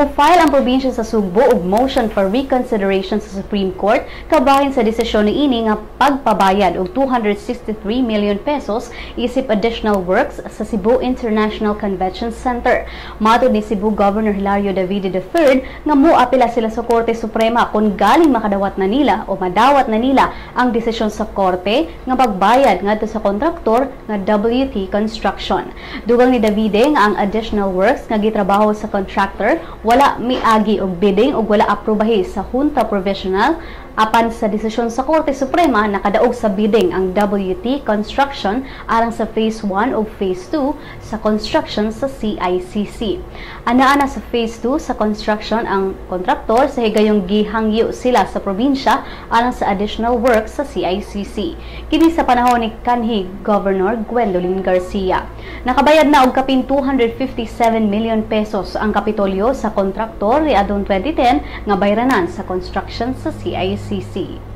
Pufile ang probinsya sa Sugbo og motion for reconsideration sa Supreme Court kabahin sa desisyon niini nga pagpabayad og 263 million pesos isip additional works sa Cebu International Convention Center. Matod ni Cebu Governor Hilario Davide III nga moapila sila sa Korte Suprema kung galing makadawat na nila o madawat na nila ang desisyon sa korte nga pagbayad ngadto sa kontraktor nga WT Construction. Dugang ni Davide nga ang additional works nga gitrabaho sa contractor wala miagi og bidding o wala aprobahi sa Junta Provisional apan sa desisyon sa Korte Suprema nakadaog sa bidding ang WT Construction alang sa Phase 1 o Phase 2 sa construction sa CICC. Ana-ana sa Phase 2 sa construction ang kontraktor sa higayong gihangyo sila sa probinsya alang sa additional work sa CICC. Kini sa panahon ni kanhi Governor Gwendolyn Garcia. Nakabayad na og kapin 257 million pesos ang Kapitolyo sa kontraktor ni adong 2010 nga bayranan sa construction sa CICC.